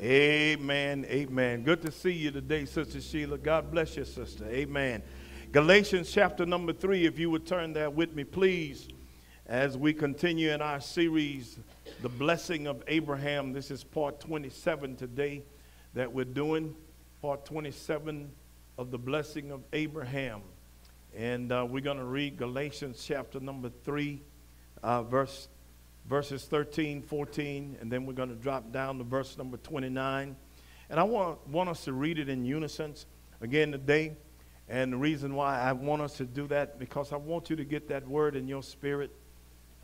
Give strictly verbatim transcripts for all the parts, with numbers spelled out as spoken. Amen. Amen. Good to see you today, Sister Sheila. God bless you, sister. Amen. Galatians chapter number three, if you would turn there with me, please, as we continue in our series, The Blessing of Abraham. This is part twenty-seven today that we're doing, part twenty-seven of The Blessing of Abraham. And uh, we're going to read Galatians chapter number three, uh, verse verses thirteen, fourteen, and then we're going to drop down to verse number twenty-nine. And I want, want us to read it in unison again today. And the reason why I want us to do that, because I want you to get that word in your spirit.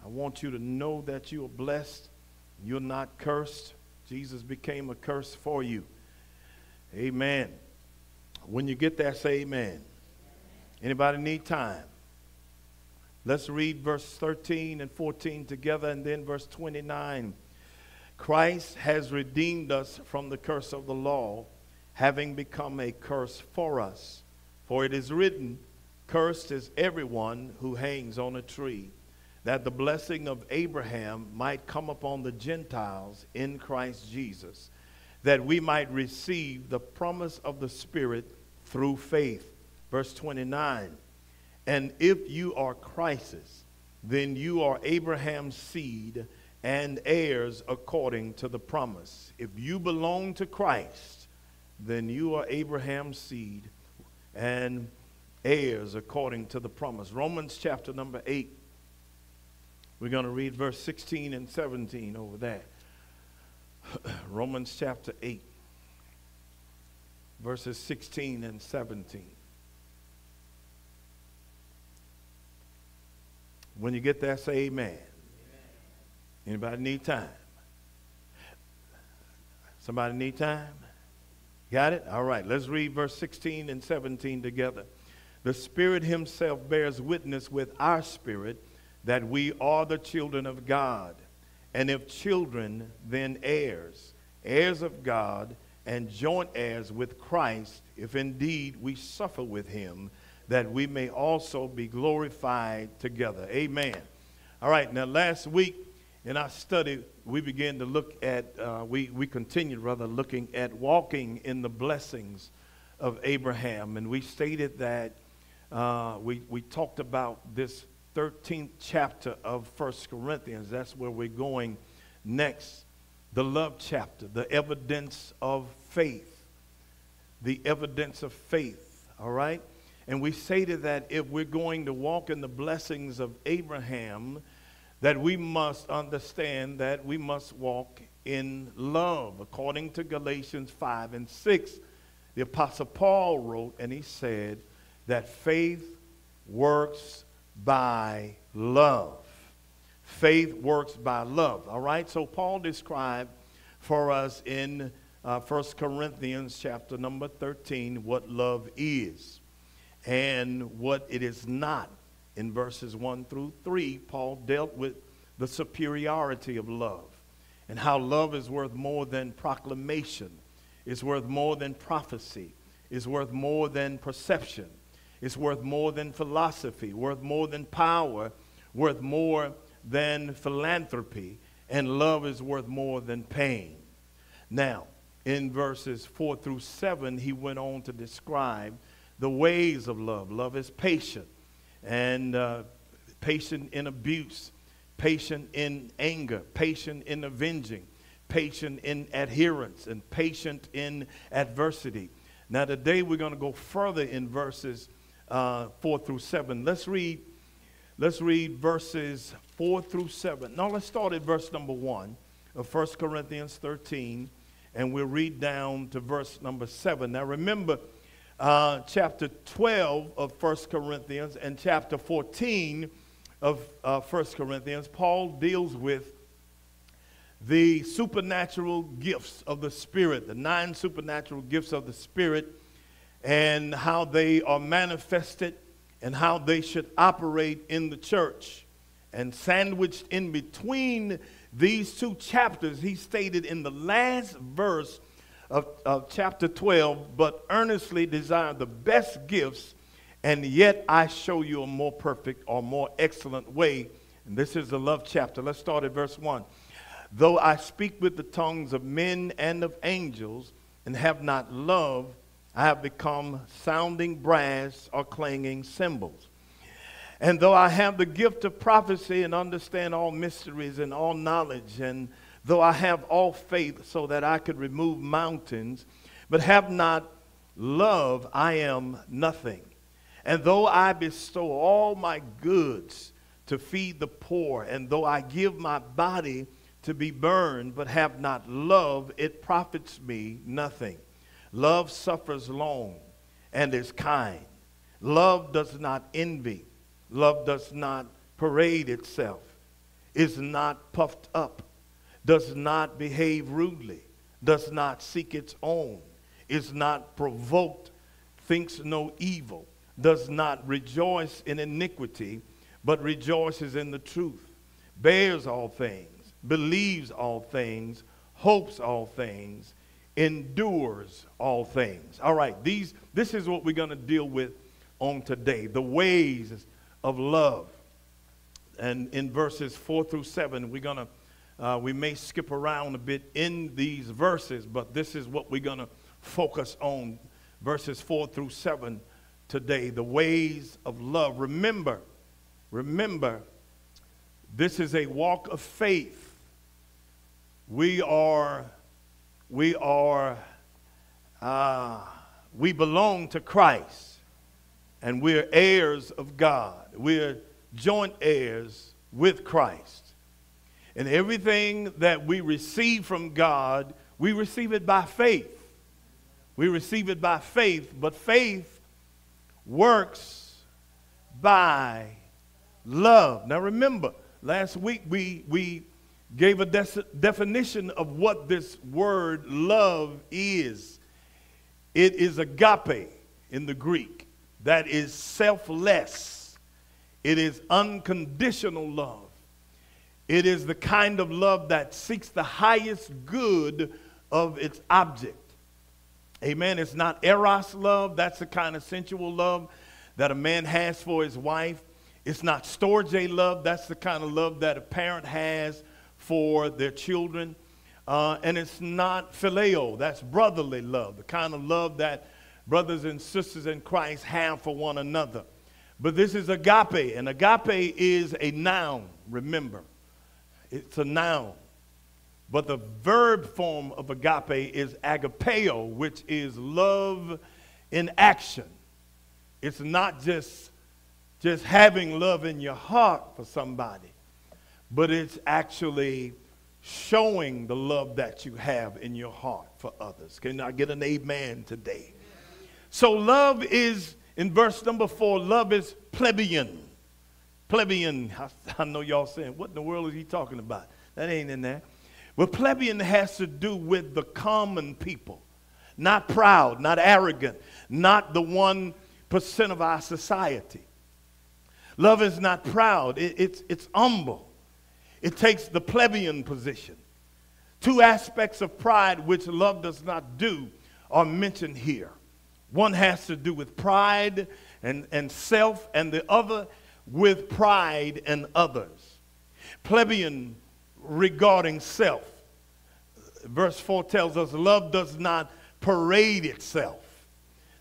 I want you to know that you are blessed. You're not cursed. Jesus became a curse for you. Amen. When you get there, say amen. Anybody need time? Let's read verse thirteen and fourteen together, and then verse twenty-nine. Christ has redeemed us from the curse of the law, having become a curse for us. For it is written, cursed is everyone who hangs on a tree, that the blessing of Abraham might come upon the Gentiles in Christ Jesus, that we might receive the promise of the Spirit through faith. Verse twenty-nine. And if you are Christ's, then you are Abraham's seed and heirs according to the promise. If you belong to Christ, then you are Abraham's seed and heirs according to the promise. Romans chapter number eight. We're going to read verse sixteen and seventeen over there. Romans chapter eight, verses sixteen and seventeen. When you get there, say amen. Amen. Anybody need time? Somebody need time? Got it? All right, let's read verse sixteen and seventeen together. The Spirit himself bears witness with our spirit that we are the children of God. And if children, then heirs, heirs of God, and joint heirs with Christ, if indeed we suffer with him, that we may also be glorified together. Amen. All right, now last week in our study, we began to look at, uh, we, we continued rather looking at walking in the blessings of Abraham. And we stated that uh, we, we talked about this thirteenth chapter of First Corinthians. That's where we're going next. The love chapter, the evidence of faith. The evidence of faith, all right? And we stated that if we're going to walk in the blessings of Abraham, that we must understand that we must walk in love. According to Galatians five and six, the Apostle Paul wrote, and he said that faith works by love. Faith works by love. All right? So Paul described for us in uh, First Corinthians chapter number thirteen what love is and what it is not. In verses one through three, Paul dealt with the superiority of love and how love is worth more than proclamation, is worth more than prophecy, is worth more than perception, is worth more than philosophy, worth more than power, worth more than philanthropy, and love is worth more than pain. Now, in verses four through seven, he went on to describe the ways of love. Love is patient, and uh, patient in abuse, patient in anger, patient in avenging, patient in adherence, and patient in adversity. Now today we're going to go further in verses uh, four through seven. Let's read, let's read verses four through seven. Now let's start at verse number one of First Corinthians thirteen, and we'll read down to verse number seven. Now remember, Uh, chapter twelve of First Corinthians and chapter fourteen of uh, First Corinthians, Paul deals with the supernatural gifts of the Spirit, the nine supernatural gifts of the Spirit, and how they are manifested and how they should operate in the church. And sandwiched in between these two chapters, he stated in the last verse Of, of chapter twelve, but earnestly desire the best gifts, and yet I show you a more perfect or more excellent way. And this is the love chapter. Let's start at verse one. Though I speak with the tongues of men and of angels and have not love, I have become sounding brass or clanging cymbals. And though I have the gift of prophecy and understand all mysteries and all knowledge, and though I have all faith so that I could remove mountains, but have not love, I am nothing. And though I bestow all my goods to feed the poor, and though I give my body to be burned, but have not love, it profits me nothing. Love suffers long and is kind. Love does not envy. Love does not parade itself, is not puffed up, does not behave rudely, does not seek its own, is not provoked, thinks no evil, does not rejoice in iniquity, but rejoices in the truth, bears all things, believes all things, hopes all things, endures all things. All right, these, this is what we're going to deal with on today, the ways of love. And in verses four through seven, we're gonna uh, we may skip around a bit in these verses, but this is what we're gonna focus on, verses four through seven today, the ways of love. Remember, remember, this is a walk of faith. We are, we are, uh, we belong to Christ. And we're heirs of God. We're joint heirs with Christ. And everything that we receive from God, we receive it by faith. We receive it by faith, but faith works by love. Now remember, last week we, we gave a de- definition of what this word love is. It is agape in the Greek. That is selfless. It is unconditional love. It is the kind of love that seeks the highest good of its object. Amen. It's not eros love. That's the kind of sensual love that a man has for his wife. It's not storge love. That's the kind of love that a parent has for their children. Uh, and it's not phileo. That's brotherly love, the kind of love that brothers and sisters in Christ have for one another. But this is agape, and agape is a noun, remember. It's a noun. But the verb form of agape is agapeo, which is love in action. It's not just, just having love in your heart for somebody, but it's actually showing the love that you have in your heart for others. Can I get an amen today? So love is, in verse number four, love is plebeian. Plebeian, I, I know y'all saying, what in the world is he talking about? That ain't in there. Well, plebeian has to do with the common people. Not proud, not arrogant, not the one percent of our society. Love is not proud, it, it's, it's humble. It takes the plebeian position. Two aspects of pride which love does not do are mentioned here. One has to do with pride and, and self, and the other with pride and others. Plebeian regarding self. Verse four tells us love does not parade itself.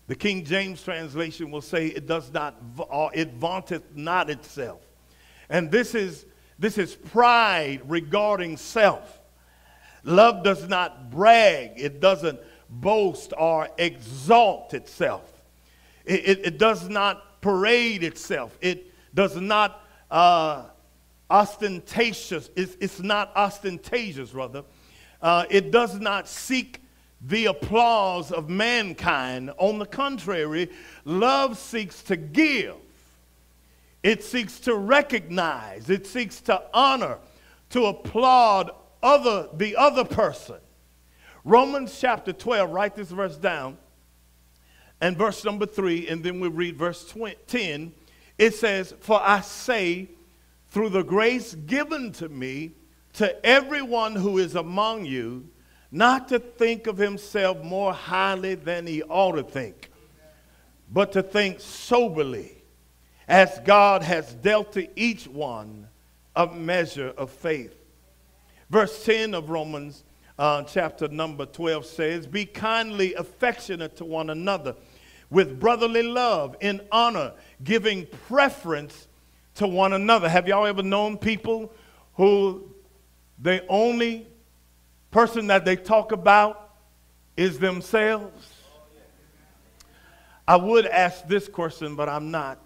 The King James translation will say it does not, or it vaunteth not itself. And this is, this is pride regarding self. Love does not brag. It doesn't boast or exalt itself. It, it, it does not parade itself. It does not uh, ostentatious. It's, it's not ostentatious, rather. Uh, it does not seek the applause of mankind. On the contrary, love seeks to give. It seeks to recognize. It seeks to honor, to applaud other the other person. Romans chapter twelve, write this verse down, and verse number three, and then we read verse ten. It says, for I say, through the grace given to me, to everyone who is among you, not to think of himself more highly than he ought to think, but to think soberly, as God has dealt to each one a measure of faith. Verse ten of Romans uh, chapter number twelve says, be kindly affectionate to one another with brotherly love, in honor, giving preference to one another. Have y'all ever known people who the only person that they talk about is themselves? I would ask this question, but I'm not.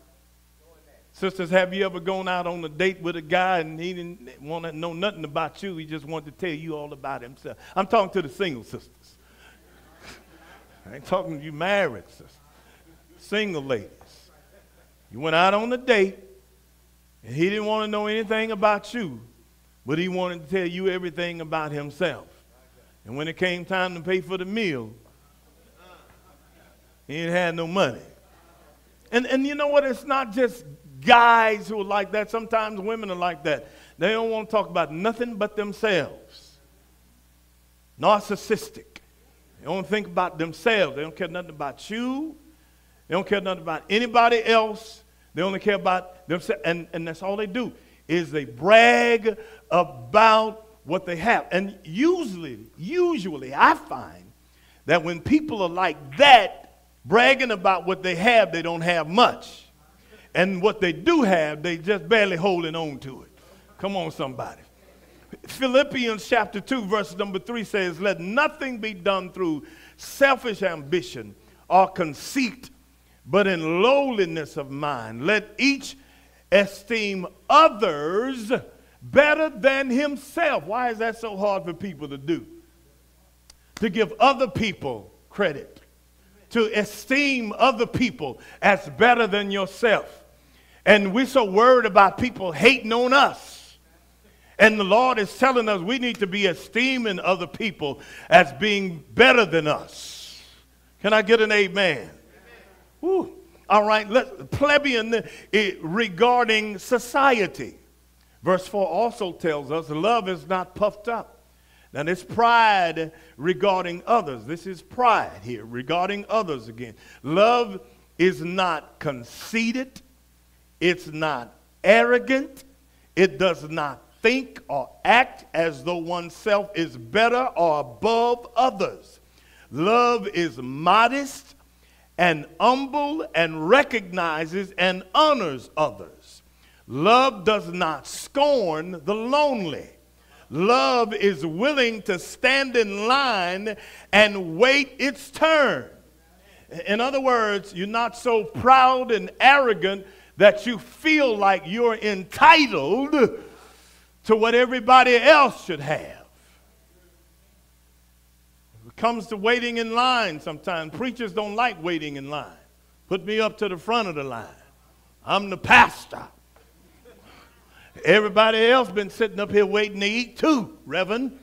Sisters, have you ever gone out on a date with a guy and he didn't want to know nothing about you? He just wanted to tell you all about himself. I'm talking to the single sisters. I ain't talking to you married sisters. Single ladies. You went out on a date and he didn't want to know anything about you, but he wanted to tell you everything about himself. And when it came time to pay for the meal, he ain't had no money. And, and you know what? It's not just guys who are like that. Sometimes women are like that. They don't want to talk about nothing but themselves. Narcissistic. They don't think about themselves. They don't care nothing about you. They don't care nothing about anybody else. They only care about themselves. And, and that's all they do is they brag about what they have. And usually, usually I find that when people are like that, bragging about what they have, they don't have much. And what they do have, they just barely holding on to it. Come on, somebody. Philippians chapter two, verse number three says, let nothing be done through selfish ambition or conceit, but in lowliness of mind. Let each esteem others better than himself. Why is that so hard for people to do? To give other people credit. To esteem other people as better than yourself. And we're so worried about people hating on us. And the Lord is telling us we need to be esteeming other people as being better than us. Can I get an amen? Woo. All right, let's, plebeian uh, regarding society. Verse four also tells us love is not puffed up. Now this pride regarding others. This is pride here, regarding others again. Love is not conceited. It's not arrogant. It does not think or act as though oneself is better or above others. Love is modest and humble and recognizes and honors others. Love does not scorn the lonely. Love is willing to stand in line and wait its turn. In other words, you're not so proud and arrogant that you feel like you're entitled to what everybody else should have. When it comes to waiting in line sometimes, preachers don't like waiting in line. Put me up to the front of the line. I'm the pastor. Everybody else been sitting up here waiting to eat too, Reverend.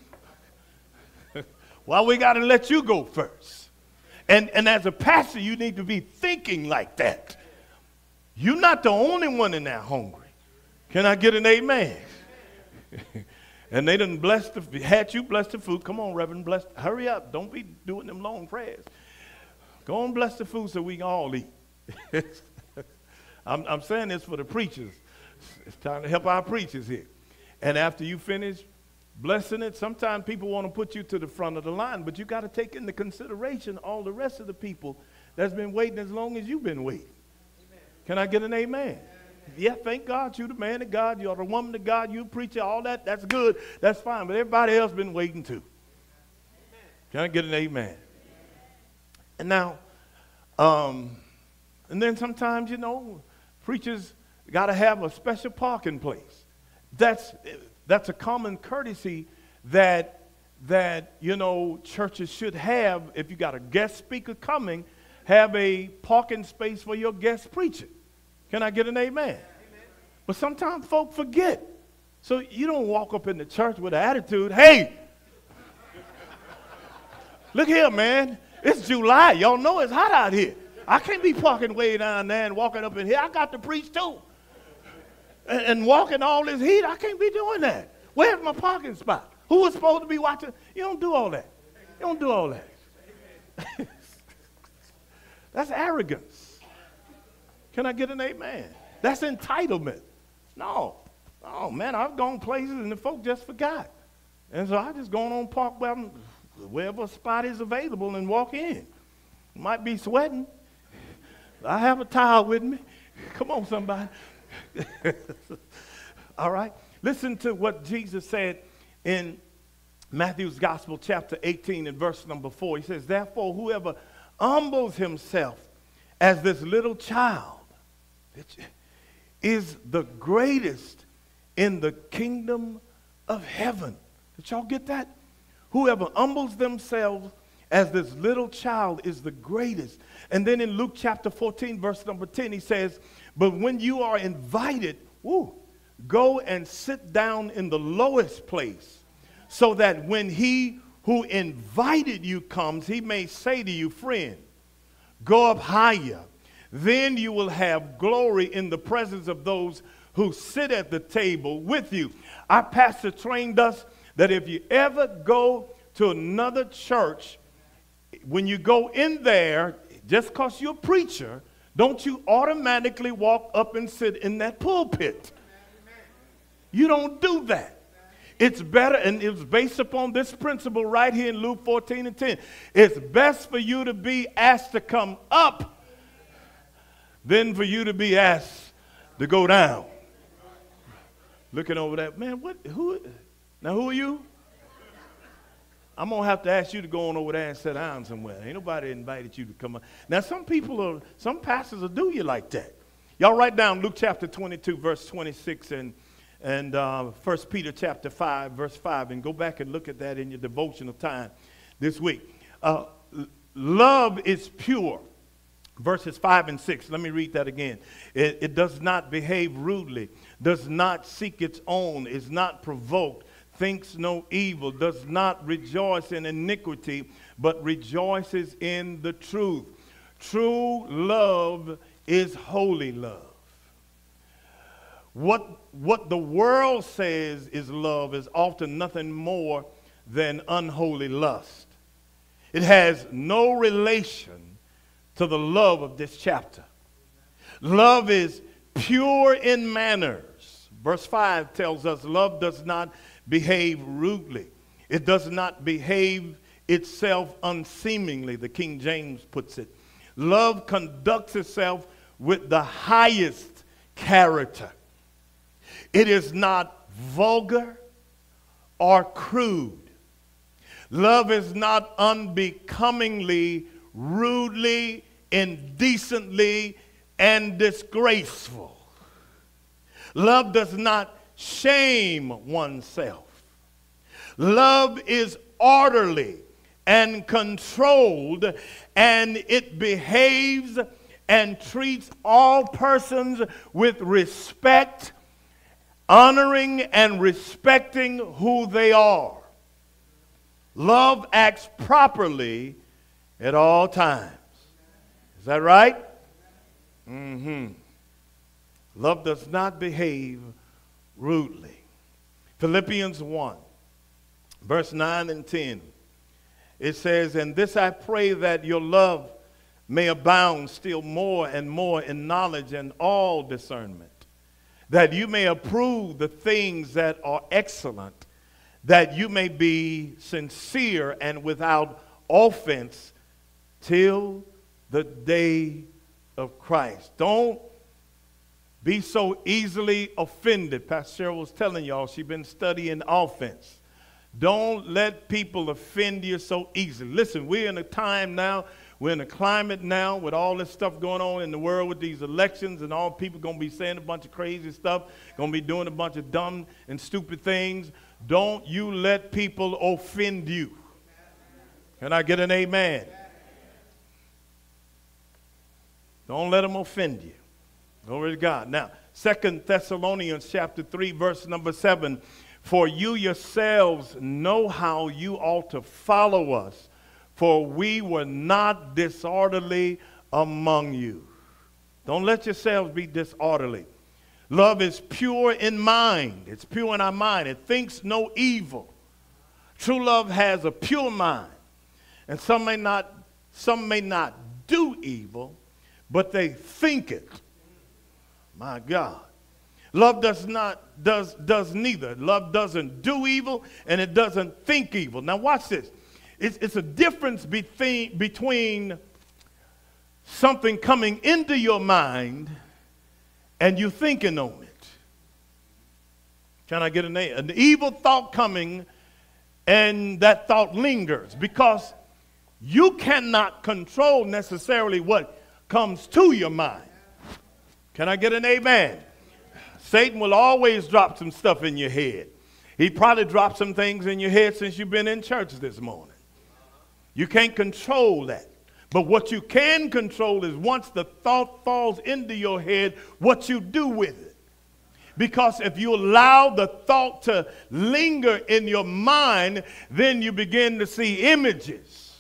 Why we got to let you go first? And, and as a pastor, you need to be thinking like that. You're not the only one in that hungry. Can I get an amen? And they done blessed the, had you blessed the food. Come on, Reverend, bless. Hurry up. Don't be doing them long prayers. Go and bless the food so we can all eat. I'm, I'm saying this for the preachers. It's time to help our preachers here. And after you finish blessing it, sometimes people want to put you to the front of the line, but you got to take into consideration all the rest of the people that's been waiting as long as you've been waiting. Amen. Can I get an amen? Yeah, thank God you're the man of God, you're the woman of God, you're a preacher, all that, that's good, that's fine. But everybody else been waiting too. Amen. Can I get an amen? Amen. And now, um, and then sometimes, you know, preachers got to have a special parking place. That's, that's a common courtesy that, that, you know, churches should have. If you got a guest speaker coming, have a parking space for your guest preacher. Can I get an amen? Amen? But sometimes folk forget. So you don't walk up in the church with an attitude, hey, look here, man, it's July. Y'all know it's hot out here. I can't be parking way down there and walking up in here. I got to preach too. And, and walking all this heat, I can't be doing that. Where's my parking spot? Who was supposed to be watching? You don't do all that. You don't do all that. That's arrogance. Can I get an amen? That's entitlement. No. Oh, man, I've gone places and the folk just forgot. And so I just go on park wherever a spot is available and walk in. Might be sweating. I have a towel with me. Come on, somebody. All right. Listen to what Jesus said in Matthew's Gospel, chapter eighteen and verse number four. He says, therefore, whoever humbles himself as this little child is the greatest in the kingdom of heaven. Did y'all get that? Whoever humbles themselves as this little child is the greatest. And then in Luke chapter fourteen, verse number ten, he says, but when you are invited, woo, go and sit down in the lowest place, so that when he who invited you comes, he may say to you, friend, go up higher. Then you will have glory in the presence of those who sit at the table with you. Our pastor trained us that if you ever go to another church, when you go in there, just because you're a preacher, don't you automatically walk up and sit in that pulpit. You don't do that. It's better, and it's based upon this principle right here in Luke fourteen and ten. It's best for you to be asked to come up than for you to be asked to go down. Looking over that, man, what, who, now who are you? I'm going to have to ask you to go on over there and sit down somewhere. Ain't nobody invited you to come up. Now, some people are, some pastors will do you like that. Y'all write down Luke chapter twenty-two, verse twenty-six, and, and uh, First Peter chapter five, verse five, and go back and look at that in your devotional time this week. Uh, love is pure. Verses five and six. Let me read that again. It, it does not behave rudely, does not seek its own, is not provoked, thinks no evil, does not rejoice in iniquity, but rejoices in the truth. True love is holy love. What, what the world says is love is often nothing more than unholy lust. It has no relation to the love of this chapter. Love is pure in manners. Verse five tells us love does not behave rudely. It does not behave itself unseemingly, the King James puts it. Love conducts itself with the highest character. It is not vulgar or crude. Love is not unbecomingly rudely, indecently, and disgraceful. Love does not shame oneself. Love is orderly and controlled, and it behaves and treats all persons with respect, honoring and respecting who they are. Love acts properly at all times. Is that right? Mm-hmm. Love does not behave rudely. Philippians one, verse nine and ten. It says, and this I pray, that your love may abound still more and more in knowledge and all discernment, that you may approve the things that are excellent, that you may be sincere and without offense till the day of Christ. Don't be so easily offended. Pastor Cheryl was telling y'all she's been studying offense. Don't let people offend you so easily. Listen, we're in a time now, we're in a climate now with all this stuff going on in the world with these elections, and all people going to be saying a bunch of crazy stuff, going to be doing a bunch of dumb and stupid things. Don't you let people offend you. Can I get an amen? Don't let them offend you. Glory to God. Now, Second Thessalonians chapter three, verse number seven. For you yourselves know how you ought to follow us, for we were not disorderly among you. Don't let yourselves be disorderly. Love is pure in mind. It's pure in our mind. It thinks no evil. True love has a pure mind. And some may not, some may not do evil, but they think it. My God. Love does not, does, does neither. Love doesn't do evil and it doesn't think evil. Now watch this. It's, it's a difference between, between something coming into your mind and you thinking on it. Can I get an A? An evil thought coming and that thought lingers, because you cannot control necessarily what comes to your mind. Can I get an amen? Satan will always drop some stuff in your head. He probably dropped some things in your head since you've been in church this morning. You can't control that. But what you can control is once the thought falls into your head, what you do with it. Because if you allow the thought to linger in your mind, then you begin to see images.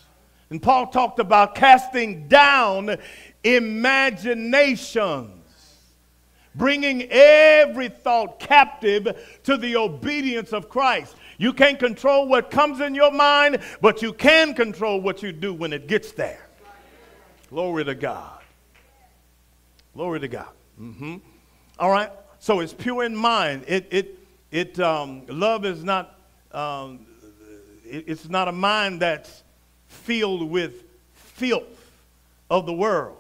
And Paul talked about casting down imaginations, bringing every thought captive to the obedience of Christ. You can't control what comes in your mind, but you can control what you do when it gets there. Glory to God. Glory to God. Mm-hmm. All right. So it's pure in mind. It it it um, love is not um, it, it's not a mind that's filled with filth of the world.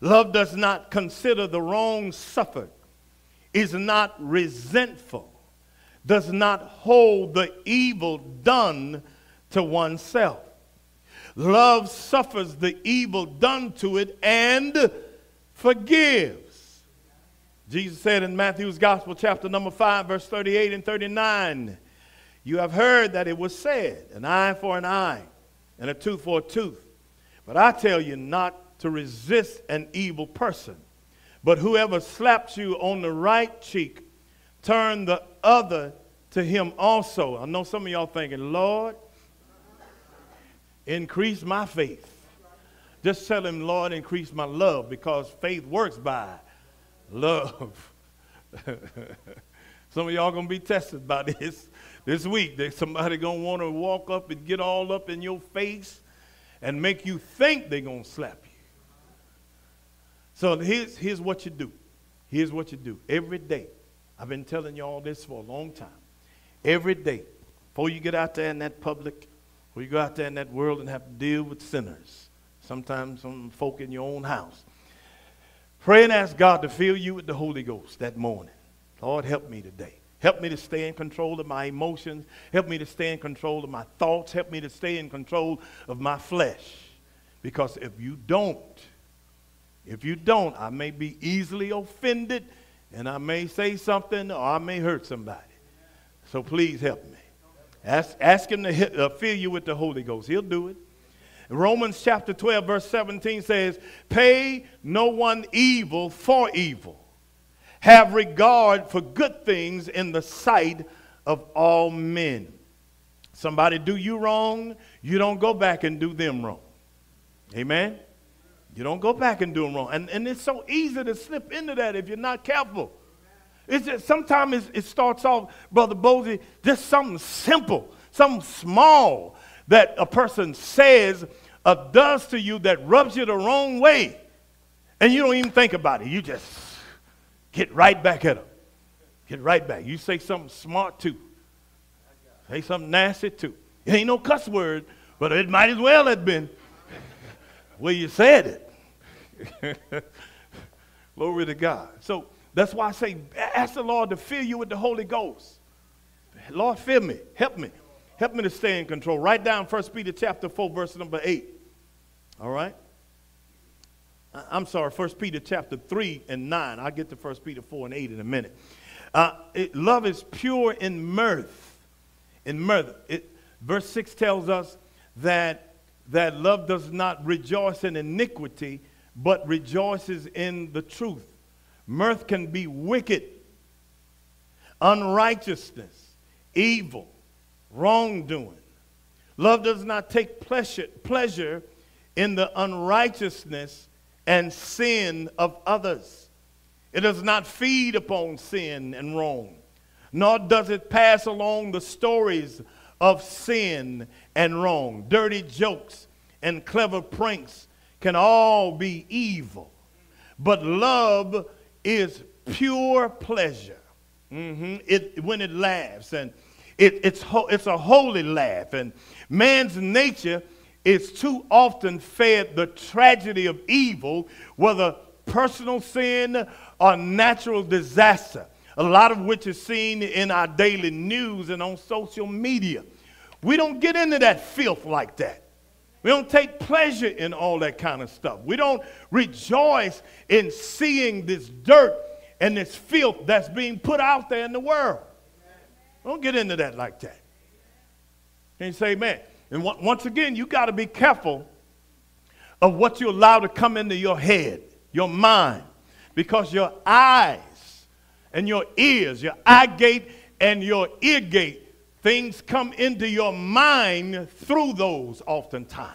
Love does not consider the wrong suffered, is not resentful, does not hold the evil done to oneself. Love suffers the evil done to it and forgives. Jesus said in Matthew's Gospel, chapter number five, verse thirty-eight and thirty-nine, "You have heard that it was said, an eye for an eye and a tooth for a tooth. But I tell you not to resist an evil person. But whoever slaps you on the right cheek, turn the other to him also." I know some of y'all thinking, "Lord, increase my faith." Just tell him, "Lord, increase my love," because faith works by love. Some of y'all going to be tested by this this week. There's somebody going to want to walk up and get all up in your face and make you think they're going to slap you. So here's, here's what you do. Here's what you do. Every day, I've been telling you all this for a long time. Every day, before you get out there in that public, before you go out there in that world and have to deal with sinners, sometimes some folk in your own house, pray and ask God to fill you with the Holy Ghost that morning. "Lord, help me today. Help me to stay in control of my emotions. Help me to stay in control of my thoughts. Help me to stay in control of my flesh." Because if you don't, If you don't, I may be easily offended, and I may say something, or I may hurt somebody. So please help me. Ask, ask him to hit, uh, fill you with the Holy Ghost. He'll do it. Romans chapter twelve, verse seventeen says, "Pay no one evil for evil. Have regard for good things in the sight of all men." Somebody do you wrong, you don't go back and do them wrong. Amen? You don't go back and do them wrong. And, and it's so easy to slip into that if you're not careful. It's just, sometimes it's, it starts off, Brother Bosie, just something simple, something small that a person says or does to you that rubs you the wrong way. And you don't even think about it. You just get right back at them. Get right back. You say something smart too. Say something nasty too. It ain't no cuss word, but it might as well have been. Well, you said it. Glory to God. So that's why I say, ask the Lord to fill you with the Holy Ghost. Lord, fill me. Help me. Help me to stay in control. Write down First Peter chapter four, verse number eight. All right? I'm sorry, First Peter chapter three and nine. I'll get to First Peter four and eight in a minute. Uh, it, love is pure in mirth. In mirth. It, verse six tells us that that love does not rejoice in iniquity, but rejoices in the truth. Mirth can be wicked, unrighteousness, evil, wrongdoing. Love does not take pleasure, pleasure in the unrighteousness and sin of others. It does not feed upon sin and wrong, nor does it pass along the stories of sin and wrong. Dirty jokes and clever pranks can all be evil. But love is pure pleasure. Mm-hmm. It, when it laughs, and it, it's, ho it's a holy laugh. And man's nature is too often fed the tragedy of evil, whether personal sin or natural disaster, a lot of which is seen in our daily news and on social media. We don't get into that filth like that. We don't take pleasure in all that kind of stuff. We don't rejoice in seeing this dirt and this filth that's being put out there in the world. We don't get into that like that. Can you say amen? And once again, you got to be careful of what you allow to come into your head, your mind, because your eyes and your ears, your eye gate and your ear gate, things come into your mind through those oftentimes.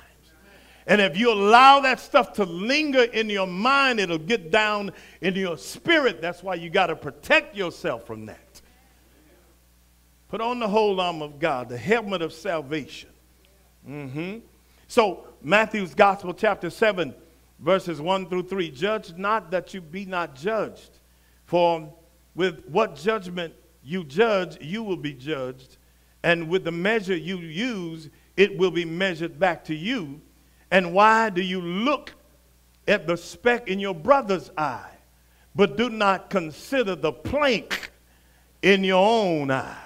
And if you allow that stuff to linger in your mind, it'll get down into your spirit. That's why you got to protect yourself from that. Put on the whole armor of God, the helmet of salvation. Mm-hmm. So Matthew's Gospel, chapter seven, verses one through three. Judge not that you be not judged, for with what judgment you judge, you will be judged, and with the measure you use, it will be measured back to you. And why do you look at the speck in your brother's eye, but do not consider the plank in your own eye?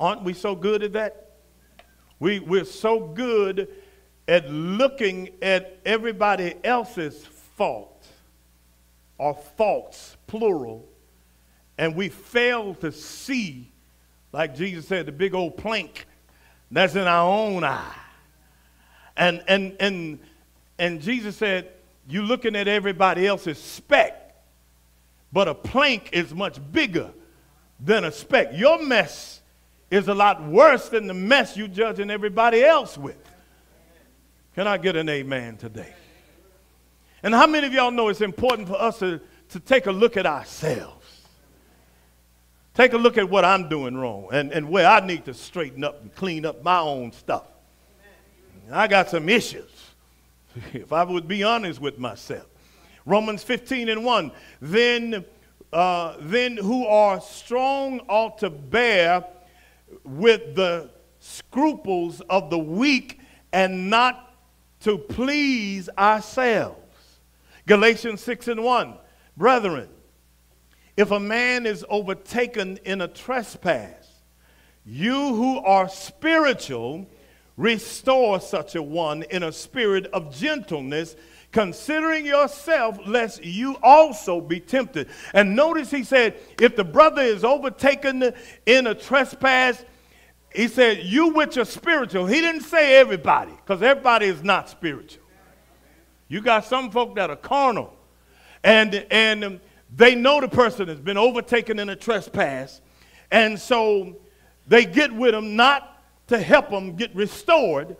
Aren't we so good at that? We, we're so good at looking at everybody else's fault, or faults, plural, and we fail to see, like Jesus said, the big old plank that's in our own eye. And, and, and, and Jesus said, you're looking at everybody else's speck, but a plank is much bigger than a speck. Your mess is a lot worse than the mess you're judging everybody else with. Can I get an amen today? And how many of y'all know it's important for us to, to take a look at ourselves? Take a look at what I'm doing wrong, and, and where I need to straighten up and clean up my own stuff. And I got some issues, if I would be honest with myself. Romans fifteen and one, then, uh, then who are strong ought to bear with the scruples of the weak and not to please ourselves. Galatians six and one, brethren, if a man is overtaken in a trespass, you who are spiritual, restore such a one in a spirit of gentleness, considering yourself, lest you also be tempted. And notice he said, if the brother is overtaken in a trespass, he said, you which are spiritual. He didn't say everybody, because everybody is not spiritual. You got some folk that are carnal, and, and they know the person has been overtaken in a trespass, and so they get with them not to help them get restored,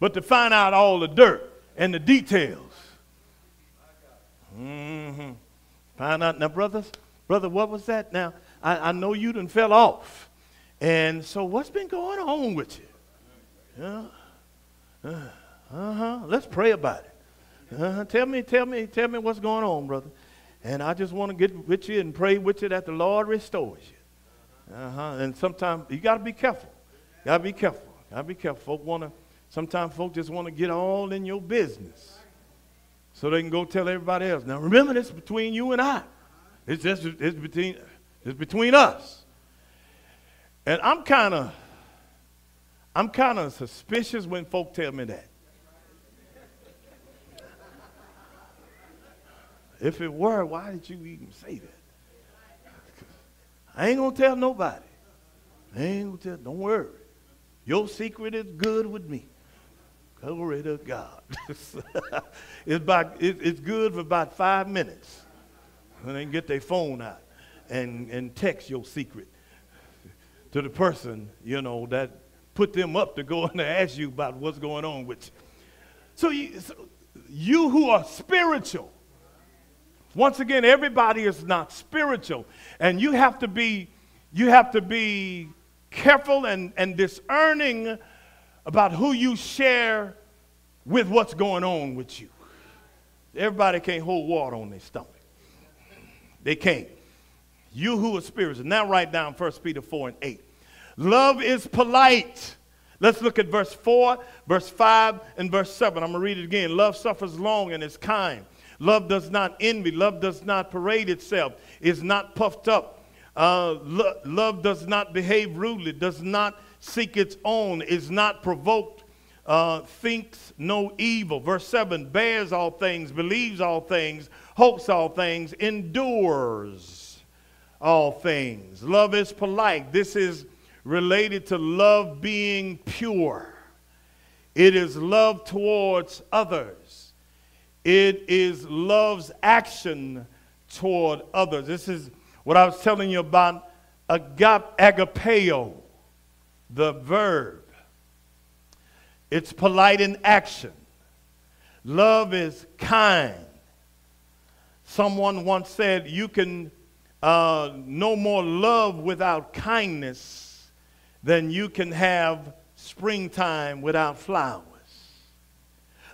but to find out all the dirt and the details. Mm-hmm. Find out now, brothers. Brother, what was that? Now, I, I know you done fell off, and so what's been going on with you? Yeah. Uh-huh. Let's pray about it. Uh-huh. Tell me, tell me, tell me what's going on, brother. And I just want to get with you and pray with you that the Lord restores you. Uh-huh. And sometimes you got to be careful. Got to be careful. Got to be careful. Folk want to. Sometimes folk just want to get all in your business, so they can go tell everybody else. Now remember, this is between you and I. It's just it's between it's between us. And I'm kind of I'm kind of suspicious when folk tell me that. If it were, why did you even say that? I ain't gonna tell nobody. I ain't gonna tell. Don't worry. Your secret is good with me. Glory to God. it's, by, it, it's good for about five minutes. And they can get their phone out and, and text your secret to the person, you know, that put them up to go and to ask you about what's going on with you. So you, so you who are spiritual, once again, everybody is not spiritual. And you have to be, you have to be careful and, and discerning about who you share with what's going on with you. Everybody can't hold water on their stomach. They can't. You who are spiritual. Now write down First Peter four and eight. Love is polite. Let's look at verse four, verse five, and verse seven. I'm going to read it again. Love suffers long and is kind. Love does not envy. Love does not parade itself. Is not puffed up. Uh, lo love does not behave rudely. Does not seek its own. Is not provoked. Uh, thinks no evil. Verse seven, bears all things. Believes all things. Hopes all things. Endures all things. Love is polite. This is related to love being pure. It is love towards others. It is love's action toward others. This is what I was telling you about agapeo, the verb. It's polite in action. Love is kind. Someone once said, you can uh, no more love without kindness than you can have springtime without flowers.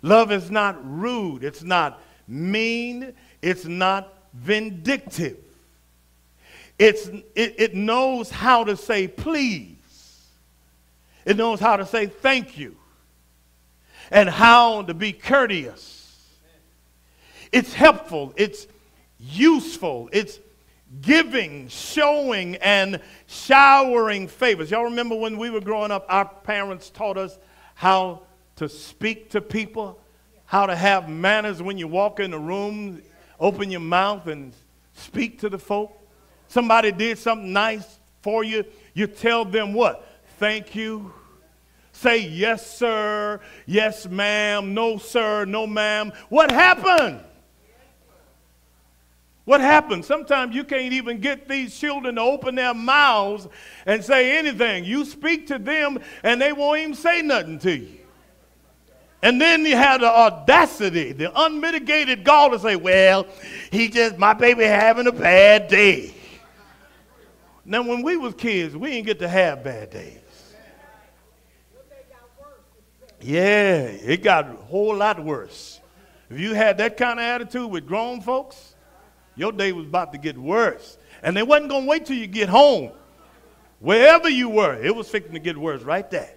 Love is not rude. It's not mean. It's not vindictive. It's, it, it knows how to say please. It knows how to say thank you. And how to be courteous. It's helpful. It's useful. It's giving, showing, and showering favors. Y'all remember when we were growing up, our parents taught us how to speak to people, how to have manners when you walk in the room, open your mouth and speak to the folk. Somebody did something nice for you, you tell them what? Thank you. Say yes, sir, yes, ma'am, no, sir, no, ma'am. What happened? What happened? Sometimes you can't even get these children to open their mouths and say anything. You speak to them and they won't even say nothing to you. And then you had the audacity, the unmitigated gall to say, well, he just, my baby having a bad day. Now, when we was kids, we didn't get to have bad days. Yeah, it got a whole lot worse. If you had that kind of attitude with grown folks, your day was about to get worse. And they wasn't going to wait till you get home. Wherever you were, it was fixing to get worse right there.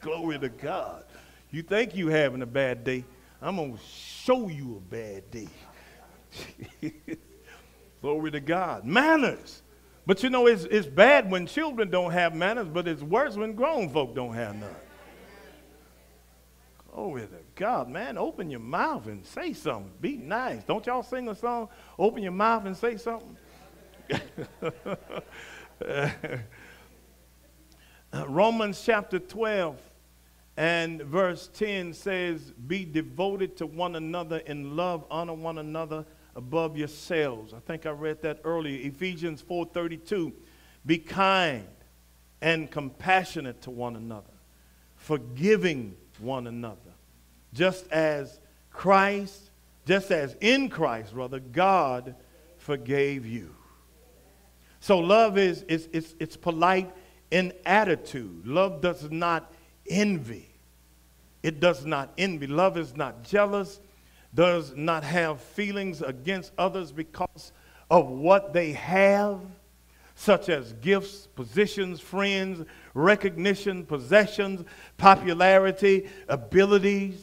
Glory to God. You think you having a bad day, I'm going to show you a bad day. Glory to God. Manners. But you know, it's, it's bad when children don't have manners, but it's worse when grown folk don't have none. Glory to God, man. Open your mouth and say something. Be nice. Don't y'all sing a song? Open your mouth and say something. Romans chapter twelve and verse ten says, be devoted to one another in love, honor one another above yourselves. I think I read that earlier. Ephesians four thirty-two, be kind and compassionate to one another, forgiving one another, just as Christ, just as in Christ, brother, God forgave you. So love is, is, is it's polite in attitude. Love does not envy. It does not envy. Love is not jealous, does not have feelings against others because of what they have, such as gifts, positions, friends, recognition, possessions, popularity, abilities.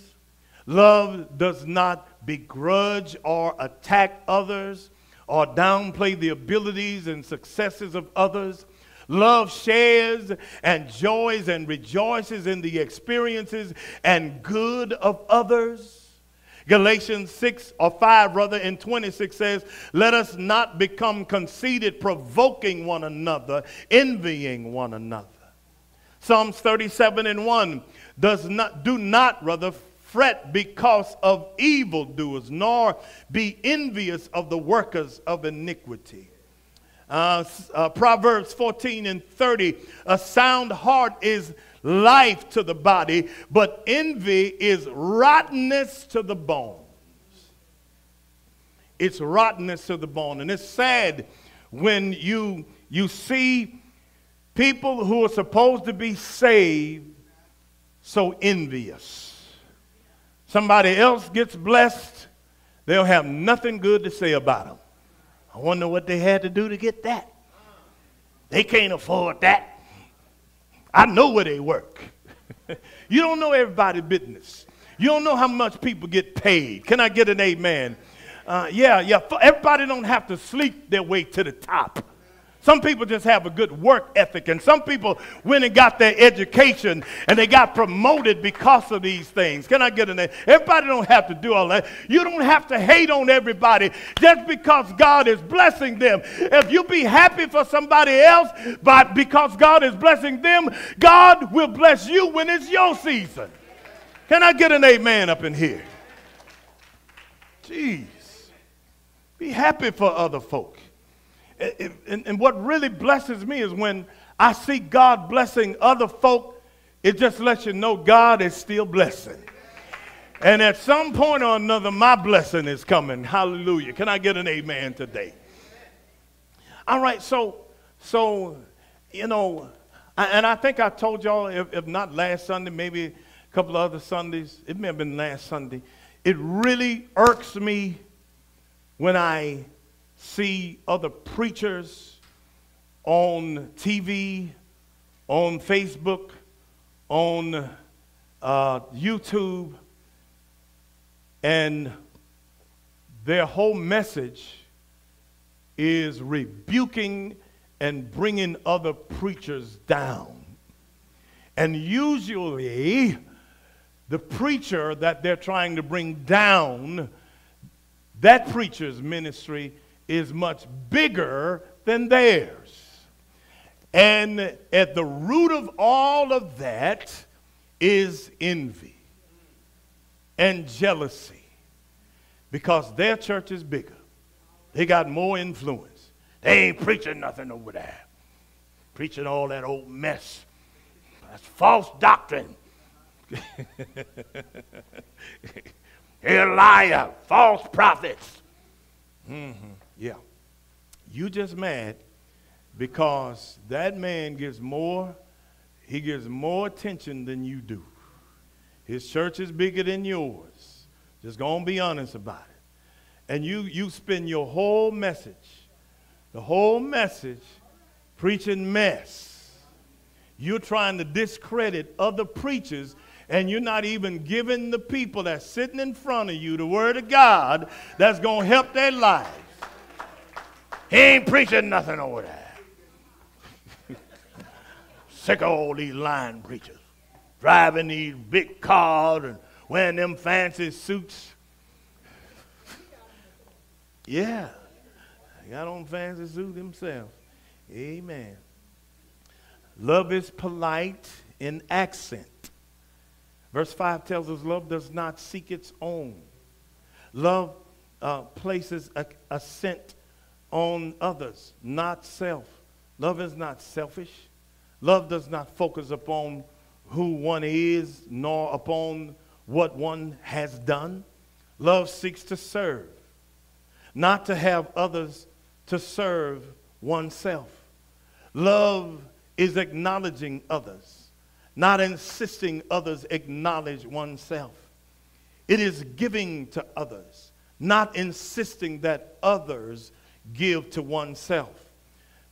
Love does not begrudge or attack others or downplay the abilities and successes of others. Love shares and joys and rejoices in the experiences and good of others. Galatians six or five, brother, and twenty-six says, let us not become conceited, provoking one another, envying one another. Psalms thirty-seven and one, does not, do not, brother, fret because of evildoers, nor be envious of the workers of iniquity. Uh, uh, Proverbs fourteen and thirty, a sound heart is life to the body, but envy is rottenness to the bones. It's rottenness to the bone. And it's sad when you, you see people who are supposed to be saved so envious. Somebody else gets blessed They'll have nothing good to say about them. I wonder what they had to do to get that. They can't afford that. I know where they work. You don't know everybody's business. You don't know how much people get paid. Can I get an amen? Uh, yeah, yeah. Everybody don't have to sleep their way to the top. Some people just have a good work ethic, and some people went and got their education, and they got promoted because of these things. Can I get a name? Everybody don't have to do all that. You don't have to hate on everybody just because God is blessing them. If you be happy for somebody else, but because God is blessing them, God will bless you when it's your season. Can I get an amen up in here? Jeez. Be happy for other folk. And what really blesses me is when I see God blessing other folk, it just lets you know God is still blessing. And at some point or another, my blessing is coming. Hallelujah. Can I get an amen today? All right, so, so you know, and I think I told y'all, if, if not last Sunday, maybe a couple of other Sundays, it may have been last Sunday, it really irks me when I see other preachers on T V, on Facebook, on uh, YouTube, and their whole message is rebuking and bringing other preachers down. And usually, the preacher that they're trying to bring down, that preacher's ministry is much bigger than theirs. And at the root of all of that is envy and jealousy, because their church is bigger. They got more influence. They ain't preaching nothing over there. Preaching all that old mess. That's false doctrine. They're a liar, false prophets. Mm-hmm. Yeah, you just mad because that man gives more, he gives more attention than you do. His church is bigger than yours. Just gonna be honest about it. And you, you spend your whole message, the whole message, preaching mess. You're trying to discredit other preachers, and you're not even giving the people that's sitting in front of you the word of God that's gonna help their lives. He ain't preaching nothing over there. Sick of all these lying preachers. Driving these big cars and wearing them fancy suits. Yeah. They got on fancy suits themselves. Amen. Love is polite in accent. Verse five tells us love does not seek its own. Love uh, places a, a scent on others, not self. Love is not selfish. Love does not focus upon who one is, nor upon what one has done. Love seeks to serve, not to have others to serve oneself. Love is acknowledging others, not insisting others acknowledge oneself. It is giving to others, not insisting that others give to oneself.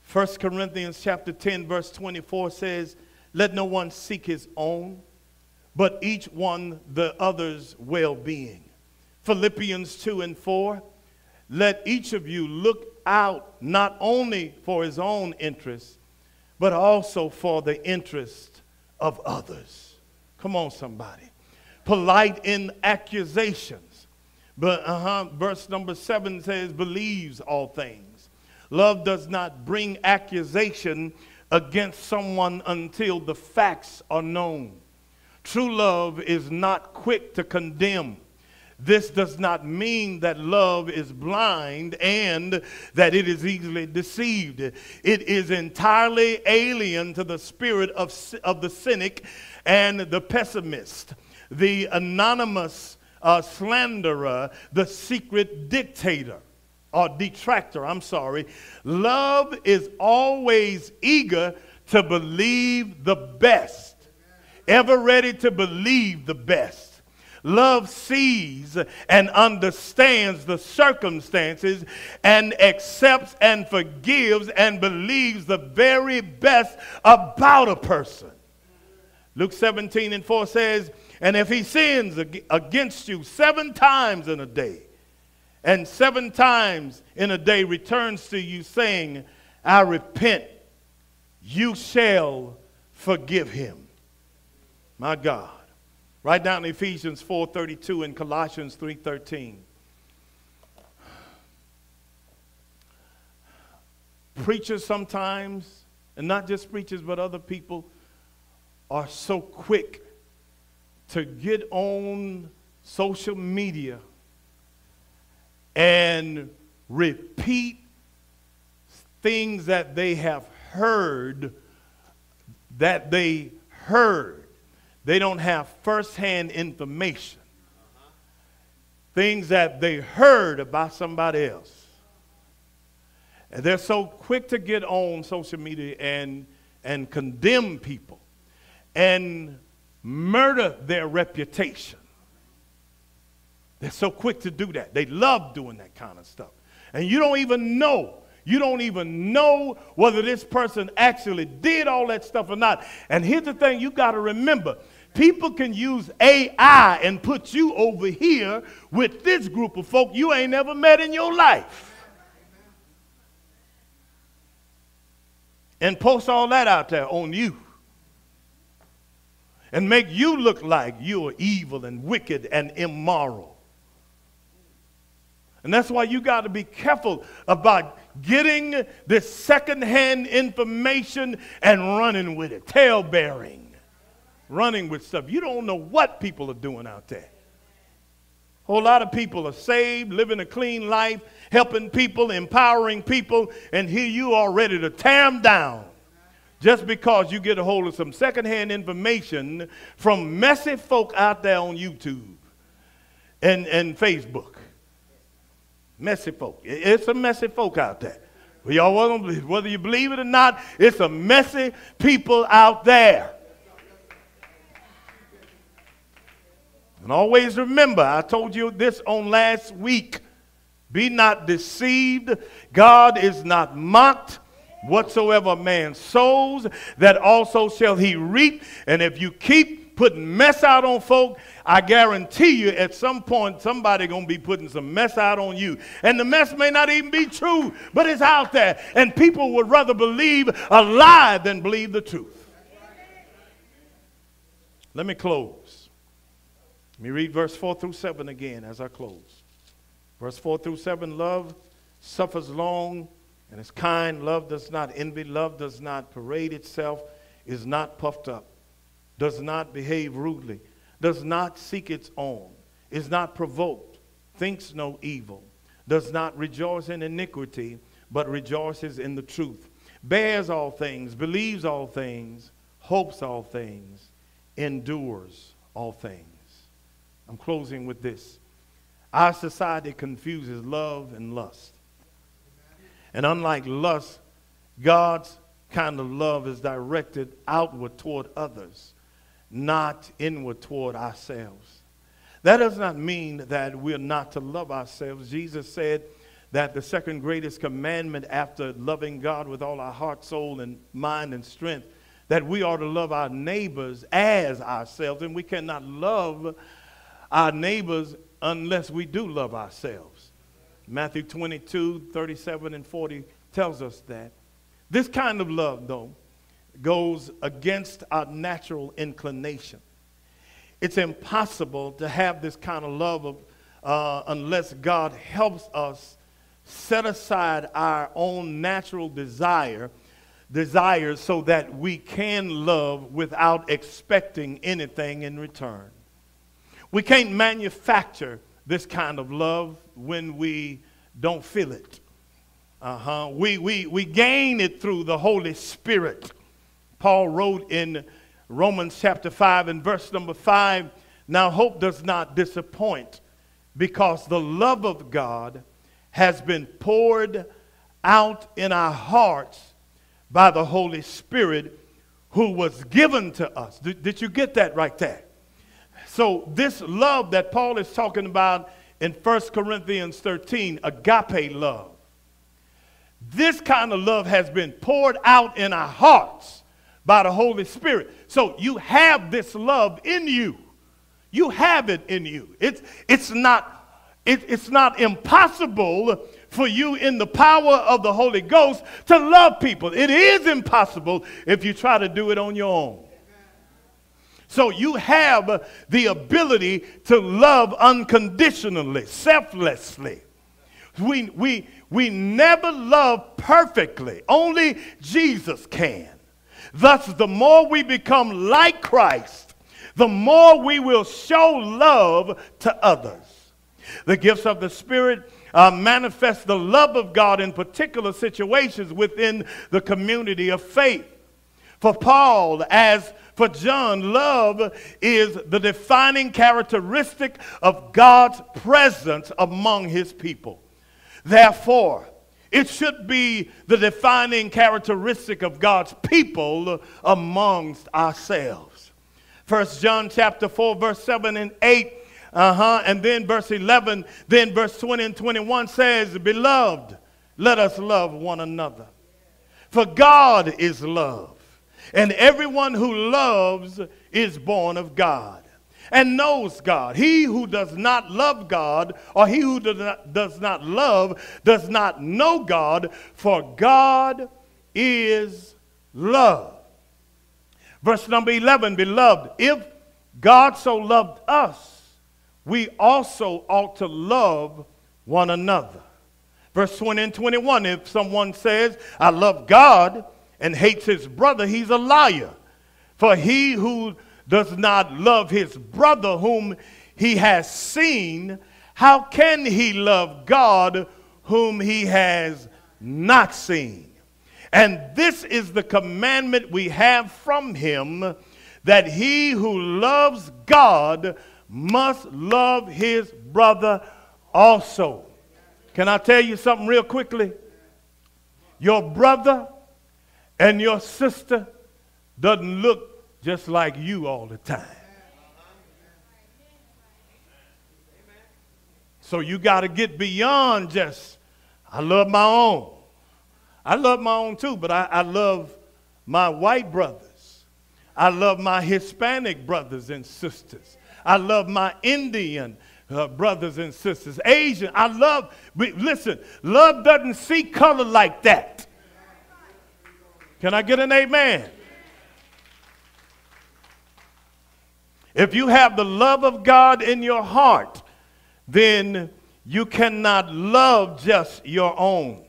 First Corinthians chapter ten verse twenty-four says, let no one seek his own, but each one the other's well-being. Philippians two and four, let each of you look out not only for his own interests, but also for the interest of others. Come on, somebody. Polite in accusation. But uh-huh, verse number seven says, believes all things. Love does not bring accusation against someone until the facts are known. True love is not quick to condemn. This does not mean that love is blind and that it is easily deceived. It is entirely alien to the spirit of, of the cynic and the pessimist, the anonymous a slanderer, the secret dictator or detractor, I'm sorry. Love is always eager to believe the best, ever ready to believe the best. Love sees and understands the circumstances and accepts and forgives and believes the very best about a person. Luke seventeen and four says, and if he sins against you seven times in a day, and seven times in a day returns to you saying, I repent, you shall forgive him. My God. Right down in Ephesians four thirty-two and Colossians three thirteen. Preachers sometimes, and not just preachers but other people, are so quick to get on social media and repeat things that they have heard, that they heard. They don't have firsthand information. Uh-huh. Things that they heard about somebody else. And they're so quick to get on social media and, and condemn people and murder their reputation. They're so quick to do that. They love doing that kind of stuff. And you don't even know. You don't even know whether this person actually did all that stuff or not. And here's the thing you got to remember. People can use A I and put you over here with this group of folk you ain't never met in your life. And post all that out there on you. And make you look like you're evil and wicked and immoral. And that's why you got to be careful about getting this secondhand information and running with it. Tail bearing. Running with stuff. You don't know what people are doing out there. A whole lot of people are saved, living a clean life, helping people, empowering people, and here you are ready to tear them down. Just because you get a hold of some secondhand information from messy folk out there on YouTube and, and Facebook. Messy folk. It's a messy folk out there. But y'all, whether you believe it or not, it's a messy people out there. And always remember, I told you this on last week. Be not deceived. God is not mocked. Whatsoever man sows, that also shall he reap. And if you keep putting mess out on folk, I guarantee you at some point somebody going to be putting some mess out on you. And the mess may not even be true, but it's out there. And people would rather believe a lie than believe the truth. Let me close. Let me read verse four through seven again as I close. Verse four through seven, love suffers long and is kind. Love does not envy. Love does not parade itself, is not puffed up, does not behave rudely, does not seek its own, is not provoked, thinks no evil, does not rejoice in iniquity, but rejoices in the truth, bears all things, believes all things, hopes all things, endures all things. I'm closing with this. Our society confuses love and lust. And unlike lust, God's kind of love is directed outward toward others, not inward toward ourselves. That does not mean that we're not to love ourselves. Jesus said that the second greatest commandment after loving God with all our heart, soul, and mind and strength, that we are to love our neighbors as ourselves. And we cannot love our neighbors unless we do love ourselves. Matthew twenty-two, thirty-seven and forty tells us that. This kind of love, though, goes against our natural inclination. It's impossible to have this kind of love of, uh, unless God helps us set aside our own natural desire, desires so that we can love without expecting anything in return. We can't manufacture this kind of love when we don't feel it. Uh-huh. We, we, we gain it through the Holy Spirit. Paul wrote in Romans chapter five and verse number five, now hope does not disappoint because the love of God has been poured out in our hearts by the Holy Spirit who was given to us. Did, did you get that right there? So this love that Paul is talking about in First Corinthians thirteen, agape love, this kind of love has been poured out in our hearts by the Holy Spirit. So you have this love in you. You have it in you. It's, it's, not, it, it's not impossible for you in the power of the Holy Ghost to love people. It is impossible if you try to do it on your own. So you have the ability to love unconditionally, selflessly. We, we, we never love perfectly. Only Jesus can. Thus, the more we become like Christ, the more we will show love to others. The gifts of the Spirit uh, manifest the love of God in particular situations within the community of faith. For Paul, as for John, love is the defining characteristic of God's presence among his people. Therefore, it should be the defining characteristic of God's people amongst ourselves. First John chapter four, verse seven and eight, uh-huh, and then verse eleven, then verse twenty and twenty-one says, "Beloved, let us love one another, for God is love. And everyone who loves is born of God and knows God. He who does not love God, or he who does not, does not love, does not know God, for God is love." Verse number eleven, "Beloved, if God so loved us, we also ought to love one another." Verse twenty and twenty-one, "If someone says, 'I love God,' and hates his brother, he's a liar. For he who does not love his brother whom he has seen, how can he love God whom he has not seen? And this is the commandment we have from him, that he who loves God must love his brother also." Can I tell you something real quickly? Your brother and your sister doesn't look just like you all the time. So you got to get beyond just, "I love my own. I love my own too, but I, I love my white brothers. I love my Hispanic brothers and sisters. I love my Indian uh, brothers and sisters. Asian, I love." But listen, love doesn't see color like that. Can I get an amen? If you have the love of God in your heart, then you cannot love just your own.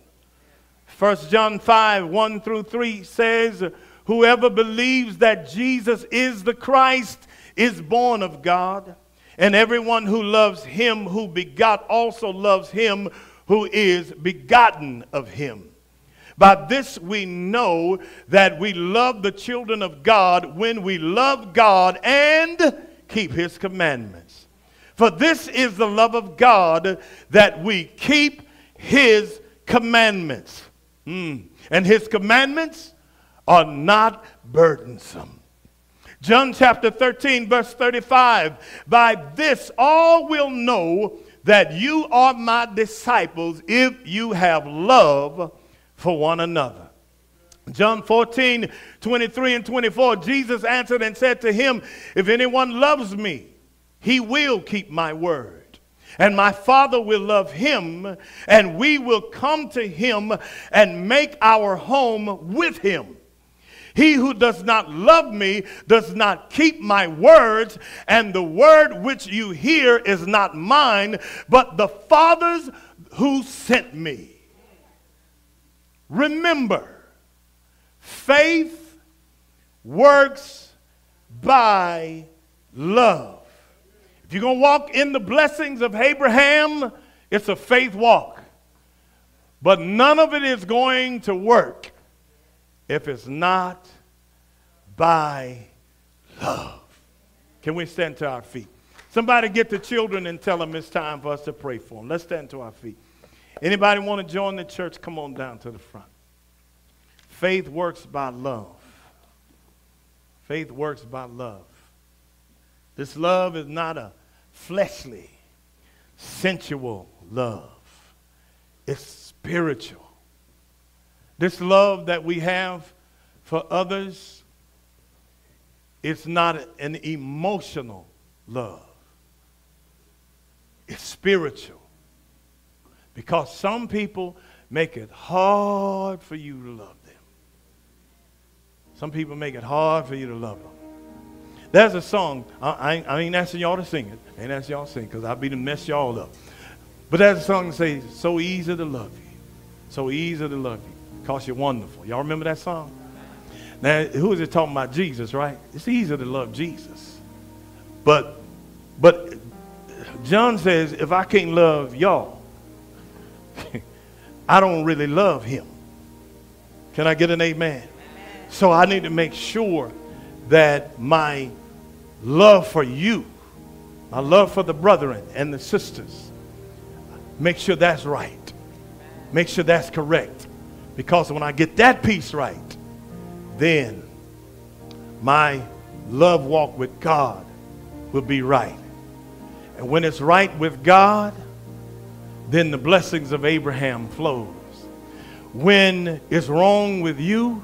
First John five, one through three says, "Whoever believes that Jesus is the Christ is born of God, and everyone who loves him who begot also loves him who is begotten of him. By this we know that we love the children of God, when we love God and keep his commandments. For this is the love of God, that we keep his commandments. Mm. And his commandments are not burdensome." John chapter thirteen, verse thirty-five, "By this all will know that you are my disciples, if you have love for one another." John fourteen, twenty-three and twenty-four, "Jesus answered and said to him, 'If anyone loves me, he will keep my word, and my Father will love him, and we will come to him and make our home with him. He who does not love me does not keep my words, and the word which you hear is not mine, but the Father's who sent me.'" Remember, faith works by love. If you're going to walk in the blessings of Abraham, it's a faith walk. But none of it is going to work if it's not by love. Can we stand to our feet? Somebody get the children and tell them it's time for us to pray for them. Let's stand to our feet. Anybody want to join the church? Come on down to the front. Faith works by love. Faith works by love. This love is not a fleshly, sensual love. It's spiritual. This love that we have for others, it's not an emotional love. It's spiritual. Because some people make it hard for you to love them. Some people make it hard for you to love them. There's a song. I ain't, I ain't asking y'all to sing it. I ain't asking y'all to sing it because I'll be to mess y'all up. But there's a song that says, so easy to love you. So easy to love you. Because you're wonderful. Y'all remember that song? Now, who is it talking about? Jesus, right? It's easy to love Jesus. But, but John says, if I can't love y'all, I don't really love him. Can I get an amen? Amen? So I need to make sure that my love for you, my love for the brethren and the sisters, make sure that's right. Make sure that's correct. Because when I get that piece right, then my love walk with God will be right. And when it's right with God, then the blessings of Abraham flows. When it's wrong with you,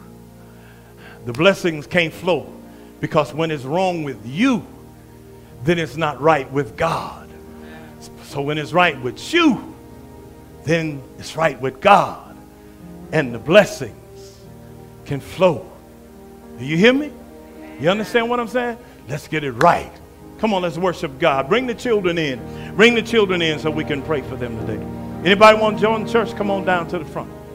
the blessings can't flow. Because when it's wrong with you, then it's not right with God. So when it's right with you, then it's right with God. And the blessings can flow. Do you hear me? You understand what I'm saying? Let's get it right. Come on, let's worship God. Bring the children in. Bring the children in so we can pray for them today. Anybody want to join the church? Come on down to the front.